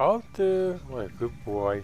out. What a good boy.